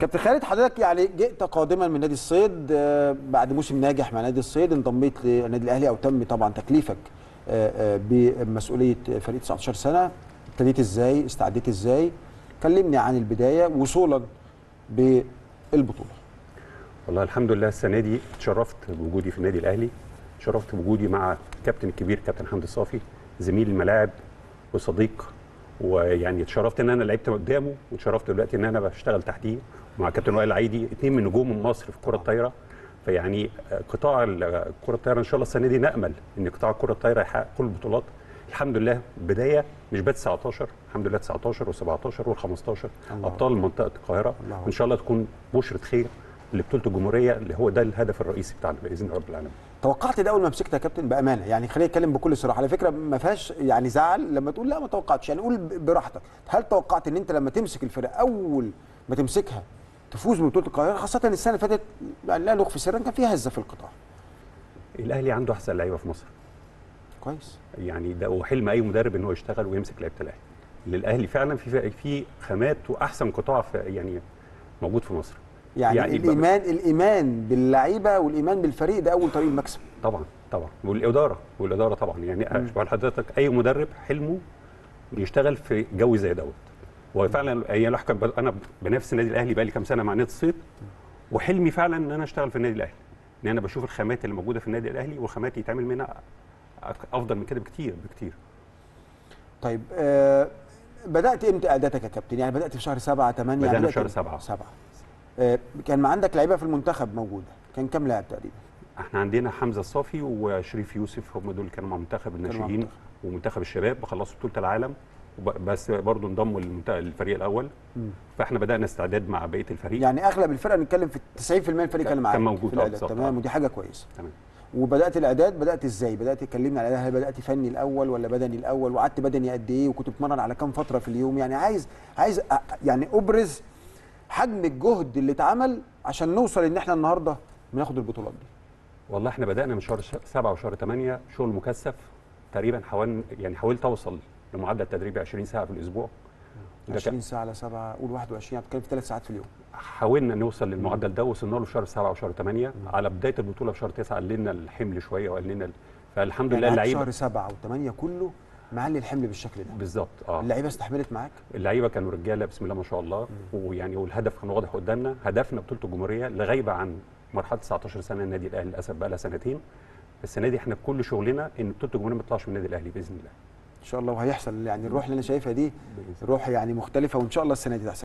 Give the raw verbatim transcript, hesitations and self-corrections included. كابتن خالد، حضرتك يعني جئت قادما من نادي الصيد بعد موسم ناجح مع نادي الصيد، انضميت للنادي الاهلي او تم طبعا تكليفك بمسؤوليه فريق تسعتاشر سنه. ابتديت ازاي؟ استعديت ازاي؟ كلمني عن البدايه وصولا بالبطوله. والله الحمد لله السنه دي اتشرفت بوجودي في النادي الاهلي، اتشرفت بوجودي مع الكابتن الكبير كابتن حمدي صافي، زميل الملاعب وصديق، ويعني اتشرفت ان انا لعبت قدامه، واتشرفت دلوقتي ان انا بشتغل تحتيه مع كابتن وائل العيدي، اثنين من نجوم مصر في الكره الطايره. فيعني قطاع الكره الطايره ان شاء الله السنه دي نامل ان قطاع الكره الطايره يحقق كل البطولات. الحمد لله بدايه مش بس تسعتاشر، الحمد لله تسعتاشر وسبعتاشر والخمستاشر ابطال منطقه القاهره، وان شاء الله تكون بشره خير لبطوله الجمهوريه اللي هو ده الهدف الرئيسي بتاعنا باذن رب العالمين. توقعت ده اول ما مسكت يا كابتن بامانه، يعني خليني اتكلم بكل صراحه، على فكره ما فيهاش يعني زعل لما تقول لا ما توقعتش، يعني قول براحتك. هل توقعت ان انت لما تمسك الفرقه اول ما تمسكها تفوز ببطوله القاهره، خاصه السنه اللي فاتت يعني لا نخفي سرا كان فيها هزه في القطاع؟ الاهلي عنده احسن لعيبه في مصر. كويس. يعني ده وحلم اي مدرب ان هو يشتغل ويمسك لعيبه الاهلي. الاهلي فعلا في في خامات واحسن قطاع في يعني موجود في مصر. يعني, يعني الايمان الايمان باللعيبه والايمان بالفريق ده اول طريق المكسب. طبعا طبعا، والاداره والاداره طبعا. يعني شوف حضرتك اي مدرب حلمه يشتغل في جو زي دوت، وفعلا يعني انا بنفس النادي الاهلي بقى لي كام سنه مع نادي الصيد، وحلمي فعلا ان انا اشتغل في النادي الاهلي، ان انا بشوف الخامات اللي موجوده في النادي الاهلي والخامات يتعمل منها افضل من كده بكتير بكتير. طيب آه بدات امتى قعدتك يا كابتن؟ يعني بدات في شهر سبعة ثمانية؟ بدأنا في شهر سبعة سبعة. كان ما عندك لعيبه في المنتخب موجوده، كان كام لاعب تقريبا؟ احنا عندنا حمزه الصافي وشريف يوسف، هم دول كانوا مع منتخب الناشئين ومنتخب الشباب، خلصوا بطوله العالم بس برضه انضموا للفريق الاول. مم. فاحنا بدانا استعداد مع بقيه الفريق. يعني اغلب الفرقه نتكلم في تسعين في المية الفريق كان معاك كان موجود. تمام، ودي حاجه كويسه. تمام. وبدات الاعداد، بدات ازاي؟ بدات تكلمني على هل بدات فني الاول ولا بدني الاول؟ وقعدت بدني قد ايه؟ وكنت بتمرن على كام فتره في اليوم؟ يعني عايز عايز يعني ابرز حجم الجهد اللي اتعمل عشان نوصل ان احنا النهارده بناخد البطولات دي. والله احنا بدانا من شهر سبعة وشهر ثمانية شغل مكثف تقريبا، حوالي يعني حاولت اوصل لمعدل تدريبي عشرين ساعه في الاسبوع. عشرين ساعه على سبعة قول واحد وعشرين، يعني بتتكلم في ثلاث ساعات في اليوم. حاولنا نوصل للمعدل ده، وصلنا له في شهر سبعة وشهر ثمانية. على بدايه البطوله في شهر تسعة قللنا الحمل شويه وقللنا ال... فالحمد يعني لله اللعيبه شهر سبعة وثمانية كله معلي الحمل بالشكل ده بالظبط. اه اللعيبه استحملت معاك؟ اللعيبه كانوا رجاله بسم الله ما شاء الله. مم. ويعني والهدف كان واضح قدامنا، هدفنا بطوله الجمهوريه اللي غايبه عن مرحله تسعتاشر سنه النادي الاهلي للاسف، بقى لها سنتين. السنه دي احنا كل شغلنا ان بطوله الجمهوريه ما تطلعش من النادي الاهلي باذن الله. ان شاء الله وهيحصل، يعني الروح اللي انا شايفها دي روح يعني مختلفه، وان شاء الله السنه دي تحصل.